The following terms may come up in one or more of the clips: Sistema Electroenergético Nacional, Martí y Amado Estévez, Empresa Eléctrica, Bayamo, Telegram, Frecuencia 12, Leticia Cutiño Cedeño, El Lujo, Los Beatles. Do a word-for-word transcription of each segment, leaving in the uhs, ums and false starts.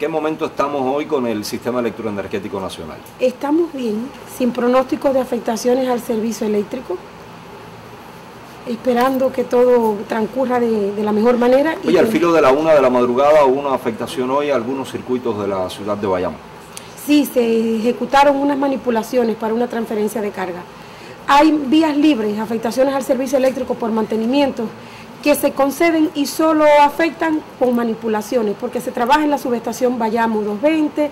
qué momento estamos hoy con el Sistema Electroenergético Nacional? Estamos bien, sin pronósticos de afectaciones al servicio eléctrico, esperando que todo transcurra de, de la mejor manera. Oye, y al filo de la una de la madrugada hubo una afectación hoy a algunos circuitos de la ciudad de Bayamo. Sí, se ejecutaron unas manipulaciones para una transferencia de carga. Hay vías libres, afectaciones al servicio eléctrico por mantenimiento, que se conceden y solo afectan con manipulaciones, porque se trabaja en la subestación Bayamo doscientos veinte,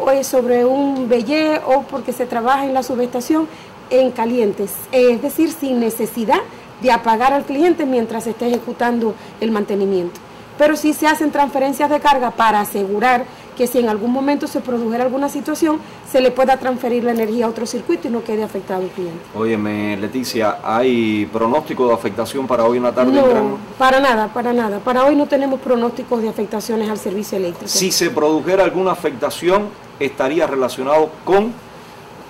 o es sobre un vellé, o porque se trabaja en la subestación en calientes, es decir, sin necesidad de apagar al cliente mientras se esté ejecutando el mantenimiento. Pero sí se hacen transferencias de carga para asegurar que si en algún momento se produjera alguna situación, se le pueda transferir la energía a otro circuito y no quede afectado el cliente. Óyeme, Leticia, ¿hay pronóstico de afectación para hoy en la tarde? No, gran... para nada, para nada. Para hoy no tenemos pronósticos de afectaciones al servicio eléctrico. Si se produjera alguna afectación, ¿estaría relacionado con...?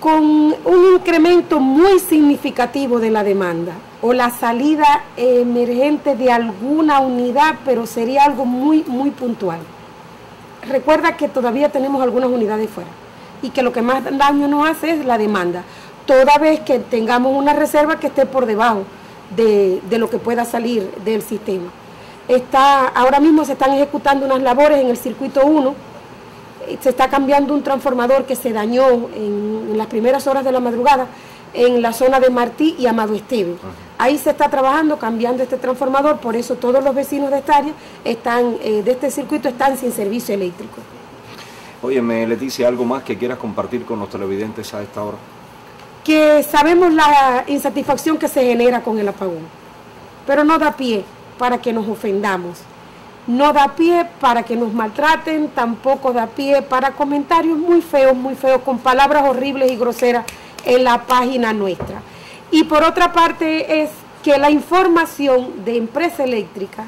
Con un incremento muy significativo de la demanda o la salida emergente de alguna unidad, pero sería algo muy, muy puntual. Recuerda que todavía tenemos algunas unidades fuera y que lo que más daño nos hace es la demanda, toda vez que tengamos una reserva que esté por debajo de, de lo que pueda salir del sistema. Está, ahora mismo se están ejecutando unas labores en el circuito uno, se está cambiando un transformador que se dañó en, en las primeras horas de la madrugada en la zona de Martí y Amado Estévez. Ahí se está trabajando, cambiando este transformador, por eso todos los vecinos de esta área están, eh, de este circuito están sin servicio eléctrico. Óyeme, Leticia, ¿algo más que quieras compartir con los televidentes a esta hora? Que sabemos la insatisfacción que se genera con el apagón, pero no da pie para que nos ofendamos. No da pie para que nos maltraten, tampoco da pie para comentarios muy feos, muy feos, con palabras horribles y groseras en la página nuestra. Y por otra parte es que la información de Empresa Eléctrica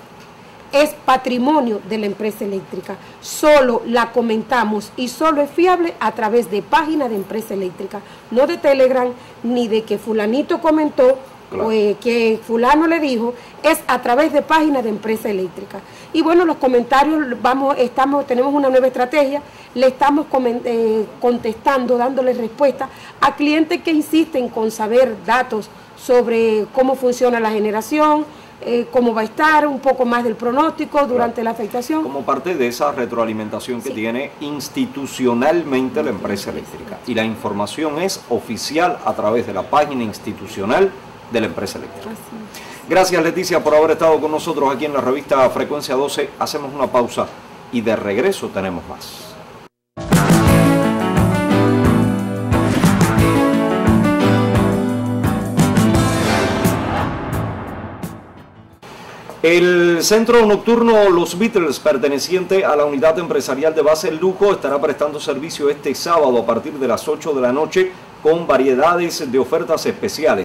es patrimonio de la Empresa Eléctrica. Solo la comentamos y solo es fiable a través de página de Empresa Eléctrica, no de Telegram, ni de que fulanito comentó, claro, pues que fulano le dijo, es a través de páginas de Empresa Eléctrica. Y bueno, los comentarios, vamos, estamos, tenemos una nueva estrategia, le estamos eh, contestando, dándole respuesta a clientes que insisten con saber datos sobre cómo funciona la generación, eh, cómo va a estar, un poco más del pronóstico durante, claro, la afectación. Como parte de esa retroalimentación que sí tiene institucionalmente la Empresa Eléctrica. Y la información es oficial a través de la página institucional de la Empresa Eléctrica. Gracias, Leticia, por haber estado con nosotros aquí en la revista Frecuencia doce. Hacemos una pausa y de regreso tenemos más. El centro nocturno Los Beatles, perteneciente a la unidad empresarial de base El Lujo, estará prestando servicio este sábado a partir de las ocho de la noche con variedades de ofertas especiales.